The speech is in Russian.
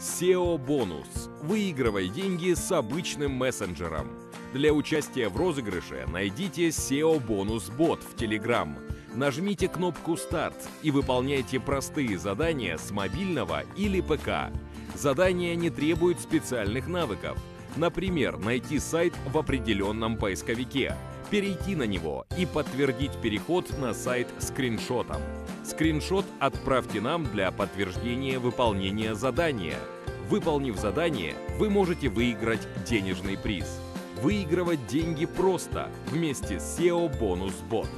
SEO Bonus. Выигрывай деньги с обычным мессенджером. Для участия в розыгрыше найдите SEO Bonus Bot в Telegram. Нажмите кнопку «Старт» и выполняйте простые задания с мобильного или ПК. Задания не требуют специальных навыков. Например, найти сайт в определенном поисковике, перейти на него и подтвердить переход на сайт скриншотом. Скриншот отправьте нам для подтверждения выполнения задания. Выполнив задание, вы можете выиграть денежный приз. Выигрывать деньги просто вместе с SEO Bonus Bot.